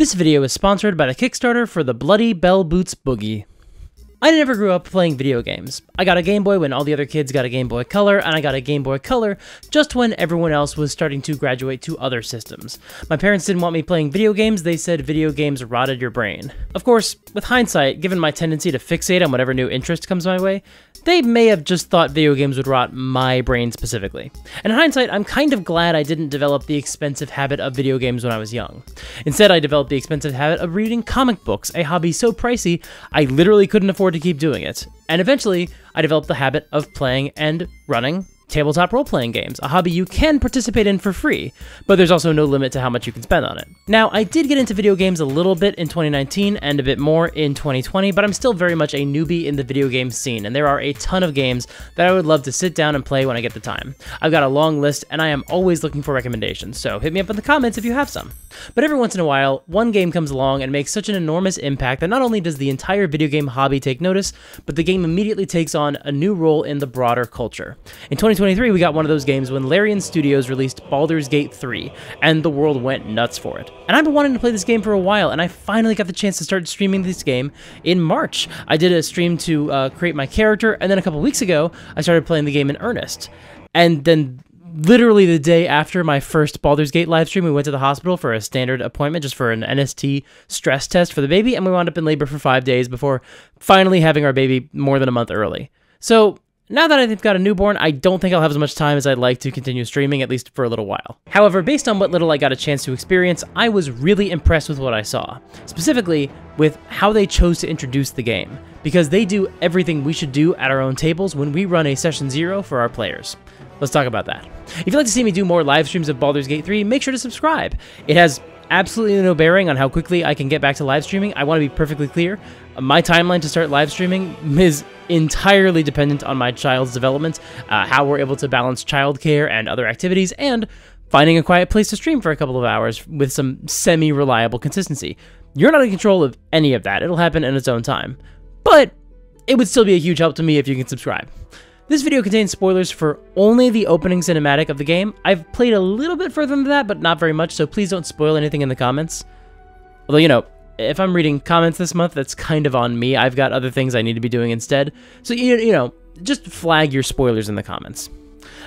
This video is sponsored by the Kickstarter for the Bloody Bellboots Boogie. I never grew up playing video games. I got a Game Boy when all the other kids got a Game Boy Color, and I got a Game Boy Color just when everyone else was starting to graduate to other systems. My parents didn't want me playing video games, they said video games rotted your brain. Of course, with hindsight, given my tendency to fixate on whatever new interest comes my way, they may have just thought video games would rot my brain specifically. And in hindsight, I'm kind of glad I didn't develop the expensive habit of video games when I was young. Instead, I developed the expensive habit of reading comic books, a hobby so pricey I literally couldn't afford to keep doing it. And eventually, I developed the habit of playing and running tabletop role-playing games, a hobby you can participate in for free, but there's also no limit to how much you can spend on it. Now, I did get into video games a little bit in 2019 and a bit more in 2020, but I'm still very much a newbie in the video game scene, and there are a ton of games that I would love to sit down and play when I get the time. I've got a long list, and I am always looking for recommendations, so hit me up in the comments if you have some. But every once in a while, one game comes along and makes such an enormous impact that not only does the entire video game hobby take notice, but the game immediately takes on a new role in the broader culture. In 2023, we got one of those games when Larian Studios released Baldur's Gate 3, and the world went nuts for it. And I've been wanting to play this game for a while, and I finally got the chance to start streaming this game in March. I did a stream to create my character, and then a couple weeks ago, I started playing the game in earnest. And then literally the day after my first Baldur's Gate livestream, we went to the hospital for a standard appointment just for an NST stress test for the baby, and we wound up in labor for 5 days before finally having our baby more than a month early. So now that I've got a newborn, I don't think I'll have as much time as I'd like to continue streaming, at least for a little while. However, based on what little I got a chance to experience, I was really impressed with what I saw, specifically with how they chose to introduce the game, because they do everything we should do at our own tables when we run a session zero for our players. Let's talk about that. If you'd like to see me do more live streams of Baldur's Gate 3, make sure to subscribe. It has absolutely no bearing on how quickly I can get back to live streaming. I want to be perfectly clear. My timeline to start live streaming is entirely dependent on my child's development, how we're able to balance childcare and other activities, and finding a quiet place to stream for a couple of hours with some semi-reliable consistency. You're not in control of any of that. It'll happen in its own time. But it would still be a huge help to me if you can subscribe. This video contains spoilers for only the opening cinematic of the game. I've played a little bit further than that, but not very much, so please don't spoil anything in the comments. Although, you know, if I'm reading comments this month, that's kind of on me. I've got other things I need to be doing instead. So, you know, just flag your spoilers in the comments.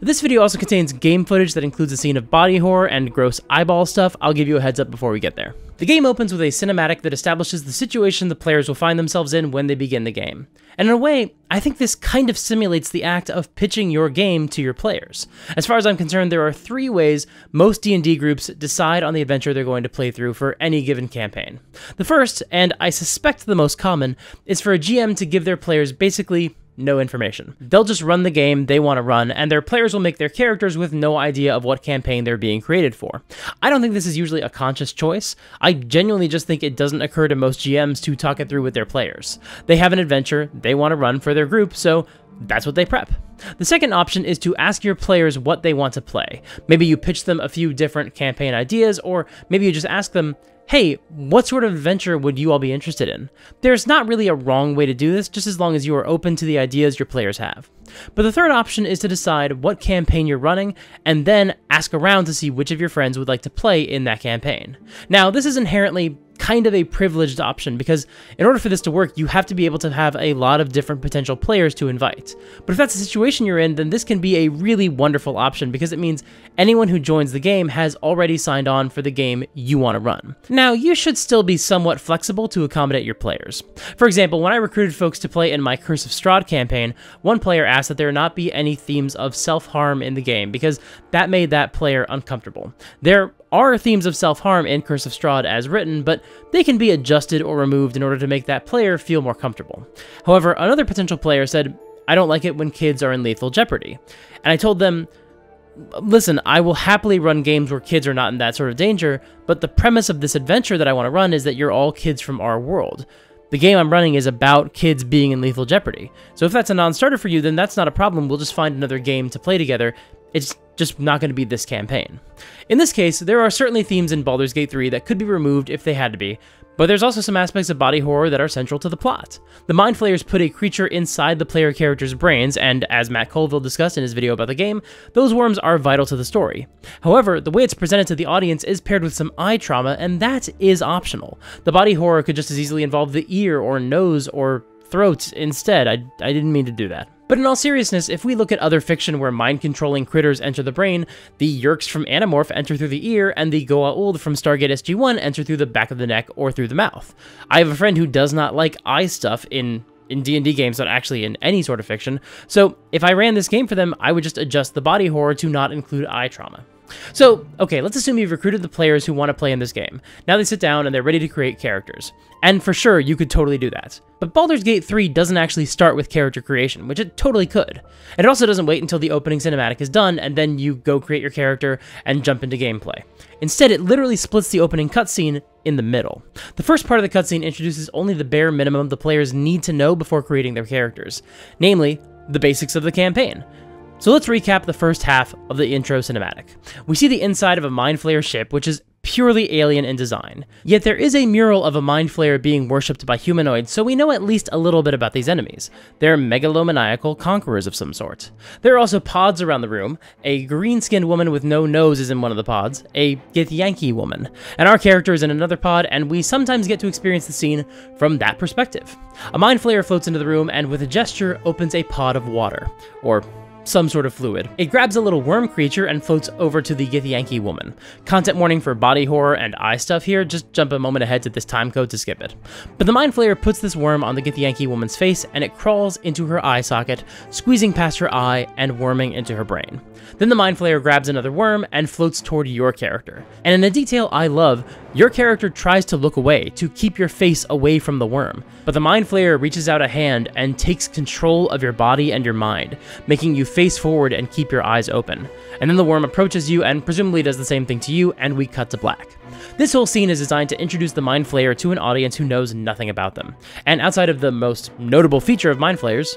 This video also contains game footage that includes a scene of body horror and gross eyeball stuff. I'll give you a heads up before we get there. The game opens with a cinematic that establishes the situation the players will find themselves in when they begin the game. And in a way, I think this kind of simulates the act of pitching your game to your players. As far as I'm concerned, there are three ways most D&D groups decide on the adventure they're going to play through for any given campaign. The first, and I suspect the most common, is for a GM to give their players basically no information. They'll just run the game they want to run, and their players will make their characters with no idea of what campaign they're being created for. I don't think this is usually a conscious choice. I genuinely just think it doesn't occur to most GMs to talk it through with their players. They have an adventure they want to run for their group, so that's what they prep. The second option is to ask your players what they want to play. Maybe you pitch them a few different campaign ideas, or maybe you just ask them, hey, what sort of adventure would you all be interested in? There's not really a wrong way to do this, just as long as you are open to the ideas your players have. But the third option is to decide what campaign you're running, and then ask around to see which of your friends would like to play in that campaign. Now, this is inherently kind of a privileged option, because in order for this to work, you have to be able to have a lot of different potential players to invite. But if that's the situation you're in, then this can be a really wonderful option, because it means anyone who joins the game has already signed on for the game you want to run. Now, you should still be somewhat flexible to accommodate your players. For example, when I recruited folks to play in my Curse of Strahd campaign, one player asked that there not be any themes of self-harm in the game, because that made that player uncomfortable. There are themes of self-harm in Curse of Strahd as written, but they can be adjusted or removed in order to make that player feel more comfortable. However, another potential player said, I don't like it when kids are in lethal jeopardy. And I told them, listen, I will happily run games where kids are not in that sort of danger, but the premise of this adventure that I want to run is that you're all kids from our world. The game I'm running is about kids being in lethal jeopardy. So if that's a non-starter for you, then that's not a problem. We'll just find another game to play together. It's just not going to be this campaign. In this case, there are certainly themes in Baldur's Gate 3 that could be removed if they had to be, but there's also some aspects of body horror that are central to the plot. The Mind Flayers put a creature inside the player character's brains, and as Matt Colville discussed in his video about the game, those worms are vital to the story. However, the way it's presented to the audience is paired with some eye trauma, and that is optional. The body horror could just as easily involve the ear or nose or throat instead. I didn't mean to do that. But in all seriousness, if we look at other fiction where mind-controlling critters enter the brain, the Yeerks from Animorph enter through the ear, and the Goa'uld from Stargate SG-1 enter through the back of the neck or through the mouth. I have a friend who does not like eye stuff in D&D games, not actually in any sort of fiction, so if I ran this game for them, I would just adjust the body horror to not include eye trauma. So, okay, let's assume you've recruited the players who want to play in this game. Now they sit down and they're ready to create characters. And for sure, you could totally do that. But Baldur's Gate 3 doesn't actually start with character creation, which it totally could. And it also doesn't wait until the opening cinematic is done, and then you go create your character and jump into gameplay. Instead, it literally splits the opening cutscene in the middle. The first part of the cutscene introduces only the bare minimum the players need to know before creating their characters. Namely, the basics of the campaign. So let's recap the first half of the intro cinematic. We see the inside of a Mind Flayer ship, which is purely alien in design. Yet there is a mural of a Mind Flayer being worshipped by humanoids, so we know at least a little bit about these enemies. They're megalomaniacal conquerors of some sort. There are also pods around the room. A green-skinned woman with no nose is in one of the pods, a Githyanki woman, and our character is in another pod, and we sometimes get to experience the scene from that perspective. A Mind Flayer floats into the room and with a gesture opens a pod of water, or some sort of fluid. It grabs a little worm creature and floats over to the Githyanki woman. Content warning for body horror and eye stuff here, just jump a moment ahead to this time code to skip it. But the Mind Flayer puts this worm on the Githyanki woman's face and it crawls into her eye socket, squeezing past her eye and worming into her brain. Then the Mind Flayer grabs another worm and floats toward your character. And in a detail I love, your character tries to look away, to keep your face away from the worm. But the Mind Flayer reaches out a hand and takes control of your body and your mind, making you face forward and keep your eyes open. And then the worm approaches you and presumably does the same thing to you, and we cut to black. This whole scene is designed to introduce the Mind Flayer to an audience who knows nothing about them. And outside of the most notable feature of Mind Flayers,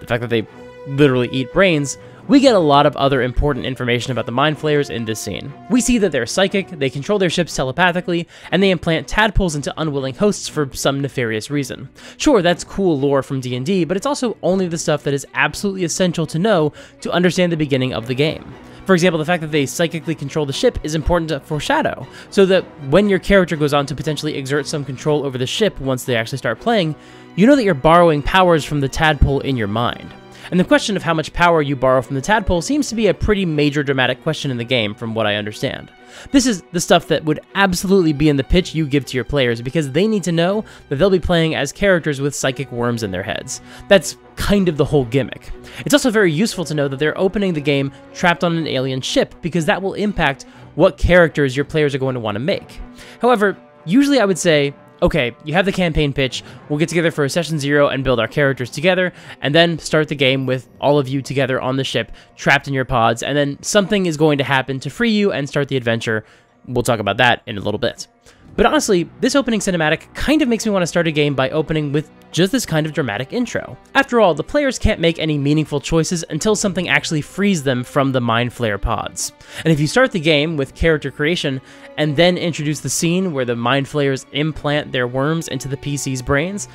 the fact that they literally eat brains, we get a lot of other important information about the Mind Flayers in this scene. We see that they're psychic, they control their ships telepathically, and they implant tadpoles into unwilling hosts for some nefarious reason. Sure, that's cool lore from D&D, but it's also only the stuff that is absolutely essential to know to understand the beginning of the game. For example, the fact that they psychically control the ship is important to foreshadow, so that when your character goes on to potentially exert some control over the ship once they actually start playing, you know that you're borrowing powers from the tadpole in your mind. And the question of how much power you borrow from the tadpole seems to be a pretty major dramatic question in the game, from what I understand. This is the stuff that would absolutely be in the pitch you give to your players, because they need to know that they'll be playing as characters with psychic worms in their heads. That's kind of the whole gimmick. It's also very useful to know that they're opening the game trapped on an alien ship, because that will impact what characters your players are going to want to make. However, usually I would say, okay, you have the campaign pitch, we'll get together for a session 0 and build our characters together, and then start the game with all of you together on the ship, trapped in your pods, and then something is going to happen to free you and start the adventure. We'll talk about that in a little bit. But honestly, this opening cinematic kind of makes me want to start a game by opening with just this kind of dramatic intro. After all, the players can't make any meaningful choices until something actually frees them from the Mind Flayer pods. And if you start the game with character creation, and then introduce the scene where the Mind Flayers implant their worms into the PC's brains,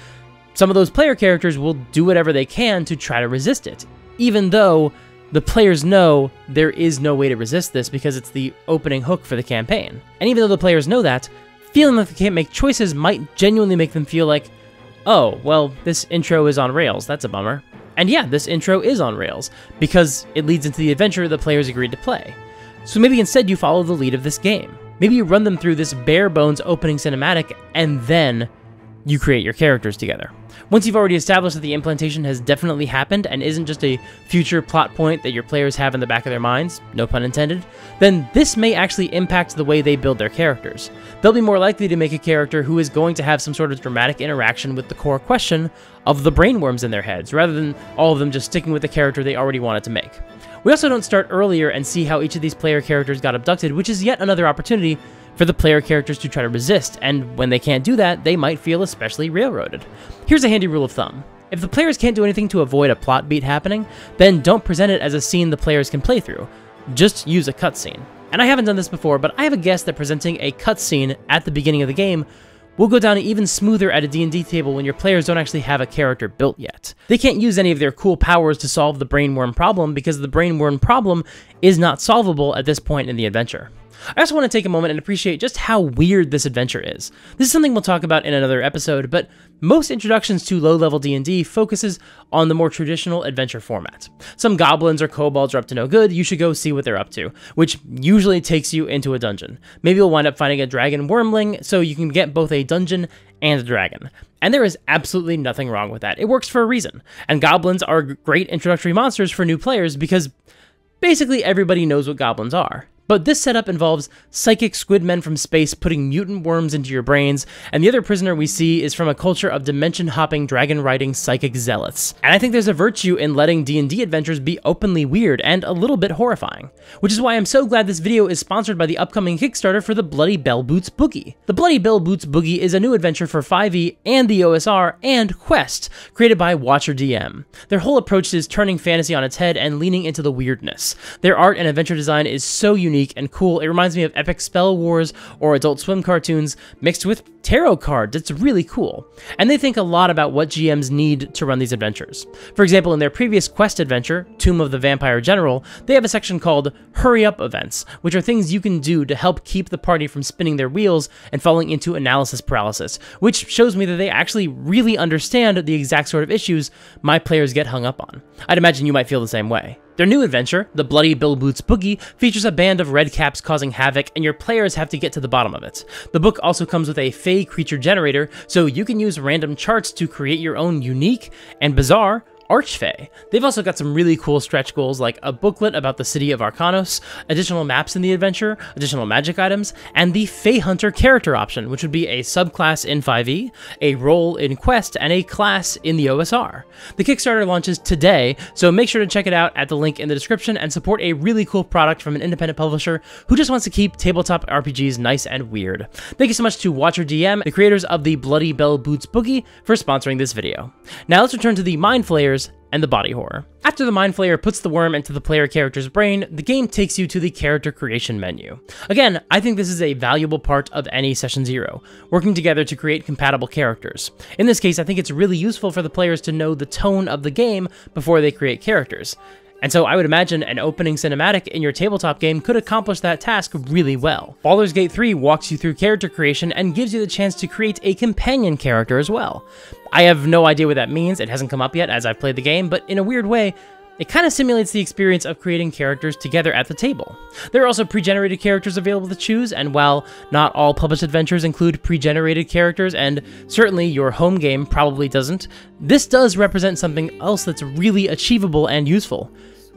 some of those player characters will do whatever they can to try to resist it, even though the players know there is no way to resist this because it's the opening hook for the campaign. And even though the players know that, feeling like they can't make choices might genuinely make them feel like, oh, well, this intro is on rails, that's a bummer. And yeah, this intro is on rails, because it leads into the adventure the players agreed to play. So maybe instead you follow the lead of this game. Maybe you run them through this bare-bones opening cinematic, and then you create your characters together. Once you've already established that the implantation has definitely happened and isn't just a future plot point that your players have in the back of their minds, no pun intended, then this may actually impact the way they build their characters. They'll be more likely to make a character who is going to have some sort of dramatic interaction with the core question of the brainworms in their heads, rather than all of them just sticking with the character they already wanted to make. We also don't start earlier and see how each of these player characters got abducted, which is yet another opportunity for the player characters to try to resist, and when they can't do that, they might feel especially railroaded. Here's a handy rule of thumb. If the players can't do anything to avoid a plot beat happening, then don't present it as a scene the players can play through. just use a cutscene. And I haven't done this before, but I have a guess that presenting a cutscene at the beginning of the game will go down even smoother at a D&D table when your players don't actually have a character built yet. They can't use any of their cool powers to solve the brainworm problem because the brainworm problem is not solvable at this point in the adventure. I also want to take a moment and appreciate just how weird this adventure is. This is something we'll talk about in another episode, but most introductions to low-level D&D focuses on the more traditional adventure format. Some goblins or kobolds are up to no good, you should go see what they're up to, which usually takes you into a dungeon. Maybe you'll wind up finding a dragon wormling, so you can get both a dungeon and a dragon. And there is absolutely nothing wrong with that. It works for a reason. And goblins are great introductory monsters for new players because basically everybody knows what goblins are. But this setup involves psychic squid men from space putting mutant worms into your brains, and the other prisoner we see is from a culture of dimension-hopping, dragon-riding psychic zealots. And I think there's a virtue in letting D&D adventures be openly weird and a little bit horrifying, which is why I'm so glad this video is sponsored by the upcoming Kickstarter for the Bloody Bellboots Boogie. The Bloody Bellboots Boogie is a new adventure for 5e and the OSR and Quest, created by Watcher DM. Their whole approach is turning fantasy on its head and leaning into the weirdness. Their art and adventure design is so unique and cool. It reminds me of Epic Spell Wars or Adult Swim cartoons mixed with tarot cards. It's really cool. And they think a lot about what GMs need to run these adventures. For example, in their previous Quest adventure, Tomb of the Vampire General, they have a section called Hurry Up Events, which are things you can do to help keep the party from spinning their wheels and falling into analysis paralysis, which shows me that they actually really understand the exact sort of issues my players get hung up on. I'd imagine you might feel the same way. Their new adventure, The Bloody Bellboots Boogie, features a band of redcaps causing havoc, and your players have to get to the bottom of it. The book also comes with a fey creature generator, so you can use random charts to create your own unique and bizarre Archfey. They've also got some really cool stretch goals like a booklet about the city of Arcanos, additional maps in the adventure, additional magic items, and the Feyhunter character option, which would be a subclass in 5e, a role in Quest, and a class in the OSR. The Kickstarter launches today, so make sure to check it out at the link in the description and support a really cool product from an independent publisher who just wants to keep tabletop RPGs nice and weird. Thank you so much to Watcher DM, the creators of the Bloody Bellboots Boogie, for sponsoring this video. Now let's return to the Mind Flayers and the body horror. After the Mind Flayer puts the worm into the player character's brain, the game takes you to the character creation menu. Again, I think this is a valuable part of any Session Zero, working together to create compatible characters. In this case, I think it's really useful for the players to know the tone of the game before they create characters. And so I would imagine an opening cinematic in your tabletop game could accomplish that task really well. Baldur's Gate 3 walks you through character creation and gives you the chance to create a companion character as well. I have no idea what that means, it hasn't come up yet as I've played the game, but in a weird way, it kind of simulates the experience of creating characters together at the table. There are also pre-generated characters available to choose, and while not all published adventures include pre-generated characters, and certainly your home game probably doesn't, this does represent something else that's really achievable and useful: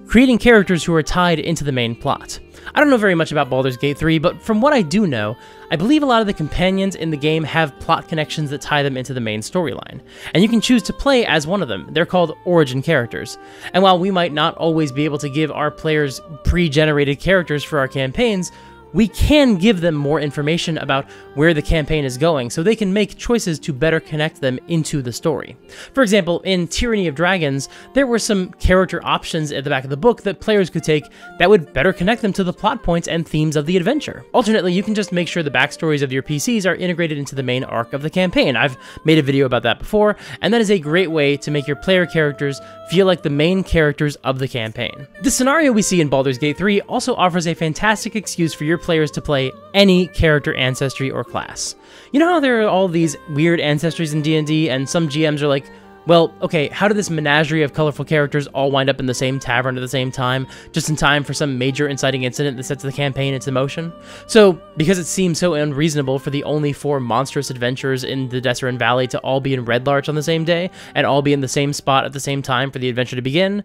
creating characters who are tied into the main plot. I don't know very much about Baldur's Gate 3, but from what I do know, I believe a lot of the companions in the game have plot connections that tie them into the main storyline, and you can choose to play as one of them. They're called origin characters. And while we might not always be able to give our players pre-generated characters for our campaigns, we can give them more information about where the campaign is going so they can make choices to better connect them into the story. For example, in Tyranny of Dragons, there were some character options at the back of the book that players could take that would better connect them to the plot points and themes of the adventure. Alternately, you can just make sure the backstories of your PCs are integrated into the main arc of the campaign. I've made a video about that before, and that is a great way to make your player characters feel like the main characters of the campaign. The scenario we see in Baldur's Gate 3 also offers a fantastic excuse for your players to play any character ancestry or class. You know how there are all these weird ancestries in D&D and some GMs are like, well, okay, how did this menagerie of colorful characters all wind up in the same tavern at the same time, just in time for some major inciting incident that sets the campaign into motion? So, because it seems so unreasonable for the only four monstrous adventurers in the Deserin Valley to all be in Red Larch on the same day and all be in the same spot at the same time for the adventure to begin,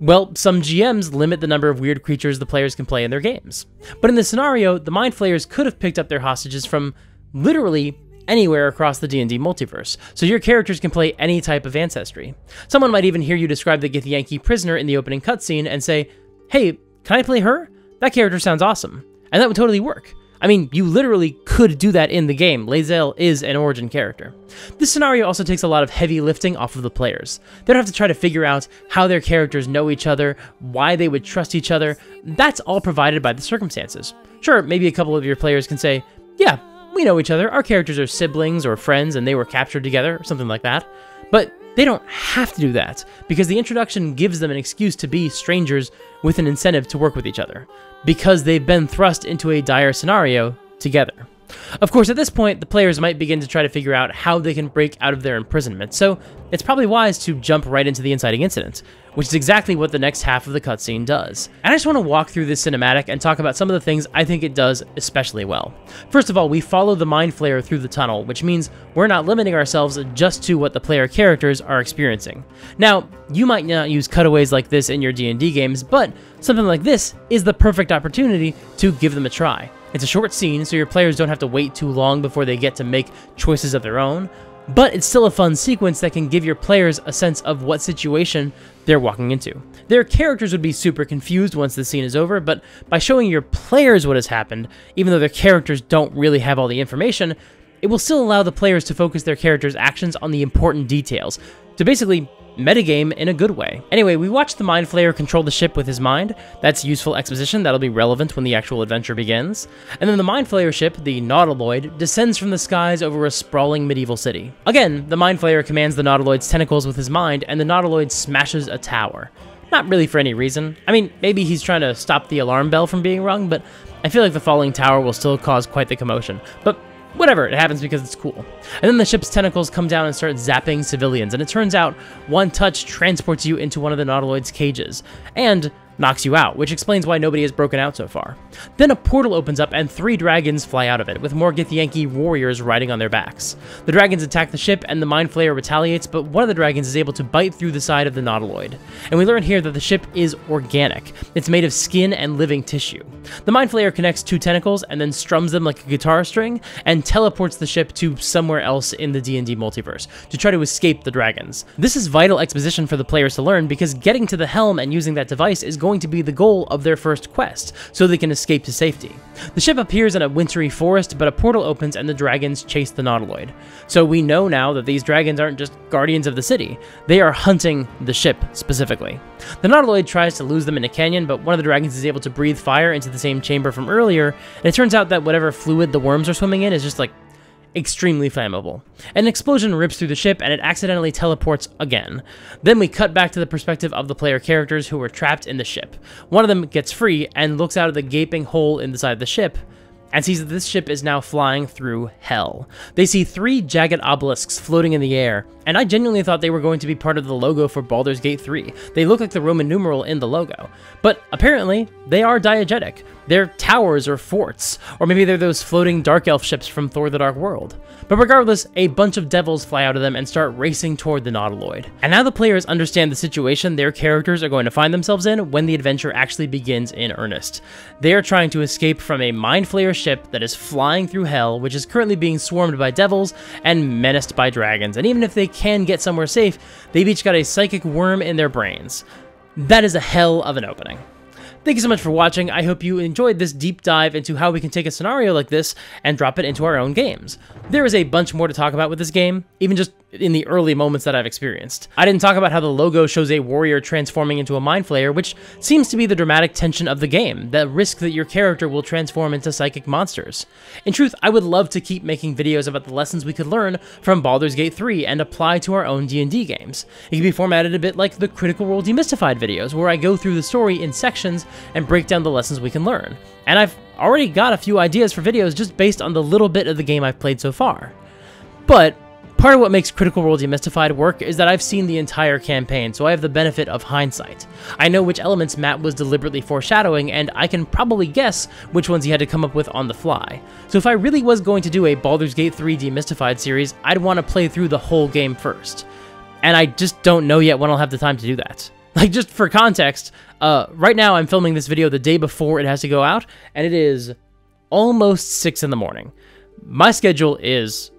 well, some GMs limit the number of weird creatures the players can play in their games. But in this scenario, the Mind Flayers could have picked up their hostages from literally anywhere across the D&D multiverse, so your characters can play any type of ancestry. Someone might even hear you describe the Githyanki prisoner in the opening cutscene and say, hey, can I play her? That character sounds awesome. And that would totally work. I mean, you literally could do that in the game. Lae'zel is an origin character. This scenario also takes a lot of heavy lifting off of the players. They don't have to try to figure out how their characters know each other, why they would trust each other. That's all provided by the circumstances. Sure, maybe a couple of your players can say, yeah, we know each other, our characters are siblings or friends and they were captured together, or something like that. But they don't have to do that, because the introduction gives them an excuse to be strangers with an incentive to work with each other, because they've been thrust into a dire scenario together. Of course, at this point, the players might begin to try to figure out how they can break out of their imprisonment, so it's probably wise to jump right into the inciting incident, which is exactly what the next half of the cutscene does. And I just want to walk through this cinematic and talk about some of the things I think it does especially well. First of all, we follow the Mind Flayer through the tunnel, which means we're not limiting ourselves just to what the player characters are experiencing. Now, you might not use cutaways like this in your D&D games, but something like this is the perfect opportunity to give them a try. It's a short scene, so your players don't have to wait too long before they get to make choices of their own, but it's still a fun sequence that can give your players a sense of what situation they're walking into. Their characters would be super confused once the scene is over, but by showing your players what has happened, even though their characters don't really have all the information, it will still allow the players to focus their characters' actions on the important details, to basically metagame in a good way. Anyway, we watch the Mind Flayer control the ship with his mind. That's useful exposition that'll be relevant when the actual adventure begins. And then the Mind Flayer ship, the Nautiloid, descends from the skies over a sprawling medieval city. Again, the Mind Flayer commands the Nautiloid's tentacles with his mind, and the Nautiloid smashes a tower. Not really for any reason. I mean, maybe he's trying to stop the alarm bell from being rung, but I feel like the falling tower will still cause quite the commotion. But whatever, it happens because it's cool. And then the ship's tentacles come down and start zapping civilians, and it turns out one touch transports you into one of the Nautiloid's cages, and knocks you out, which explains why nobody has broken out so far. Then a portal opens up and 3 dragons fly out of it, with more Githyanki warriors riding on their backs. The dragons attack the ship and the Mind Flayer retaliates, but one of the dragons is able to bite through the side of the Nautiloid. And we learn here that the ship is organic. It's made of skin and living tissue. The Mind Flayer connects 2 tentacles and then strums them like a guitar string and teleports the ship to somewhere else in the D&D multiverse to try to escape the dragons. This is vital exposition for the players to learn, because getting to the helm and using that device is going to be the goal of their first quest, so they can escape to safety. The ship appears in a wintry forest, but a portal opens and the dragons chase the Nautiloid. So we know now that these dragons aren't just guardians of the city, they are hunting the ship specifically. The Nautiloid tries to lose them in a canyon, but one of the dragons is able to breathe fire into the same chamber from earlier, and it turns out that whatever fluid the worms are swimming in is just like extremely flammable. An explosion rips through the ship and it accidentally teleports again. Then we cut back to the perspective of the player characters who were trapped in the ship. One of them gets free and looks out of the gaping hole inside the ship and sees that this ship is now flying through hell. They see 3 jagged obelisks floating in the air, and I genuinely thought they were going to be part of the logo for Baldur's Gate 3. They look like the Roman numeral in the logo, but apparently they are diegetic. They're towers or forts, or maybe they're those floating dark elf ships from Thor the Dark World. But regardless, a bunch of devils fly out of them and start racing toward the Nautiloid. And now the players understand the situation their characters are going to find themselves in when the adventure actually begins in earnest. They are trying to escape from a Mind Flayer ship that is flying through hell, which is currently being swarmed by devils and menaced by dragons, and even if they can get somewhere safe, they've each got a psychic worm in their brains. That is a hell of an opening. Thank you so much for watching. I hope you enjoyed this deep dive into how we can take a scenario like this and drop it into our own games. There is a bunch more to talk about with this game, even just in the early moments that I've experienced. I didn't talk about how the logo shows a warrior transforming into a Mind Flayer, which seems to be the dramatic tension of the game, the risk that your character will transform into psychic monsters. In truth, I would love to keep making videos about the lessons we could learn from Baldur's Gate 3 and apply to our own D&D games. It can be formatted a bit like the Critical Role Demystified videos, where I go through the story in sections and break down the lessons we can learn. And I've already got a few ideas for videos just based on the little bit of the game I've played so far. But part of what makes Critical Role Demystified work is that I've seen the entire campaign, so I have the benefit of hindsight. I know which elements Matt was deliberately foreshadowing, and I can probably guess which ones he had to come up with on the fly. So if I really was going to do a Baldur's Gate 3 Demystified series, I'd want to play through the whole game first. And I just don't know yet when I'll have the time to do that. Like, just for context, right now I'm filming this video the day before it has to go out, and it is almost 6 in the morning. My schedule is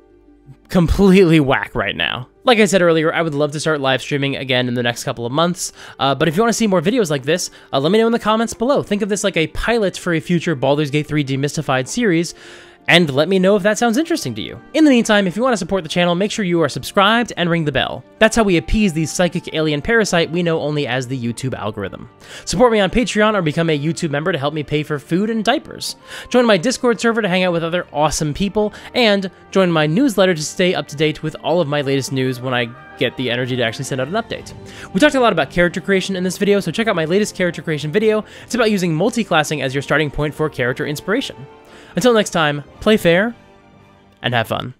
completely whack right now. Like I said earlier, I would love to start live streaming again in the next couple of months, but if you want to see more videos like this, let me know in the comments below. Think of this like a pilot for a future Baldur's Gate 3 Demystified series, and let me know if that sounds interesting to you. In the meantime, if you want to support the channel, make sure you are subscribed and ring the bell. That's how we appease the psychic alien parasite we know only as the YouTube algorithm. Support me on Patreon or become a YouTube member to help me pay for food and diapers. Join my Discord server to hang out with other awesome people, and join my newsletter to stay up to date with all of my latest news when I get the energy to actually send out an update. We talked a lot about character creation in this video, so check out my latest character creation video. It's about using multi-classing as your starting point for character inspiration. Until next time, play fair and have fun.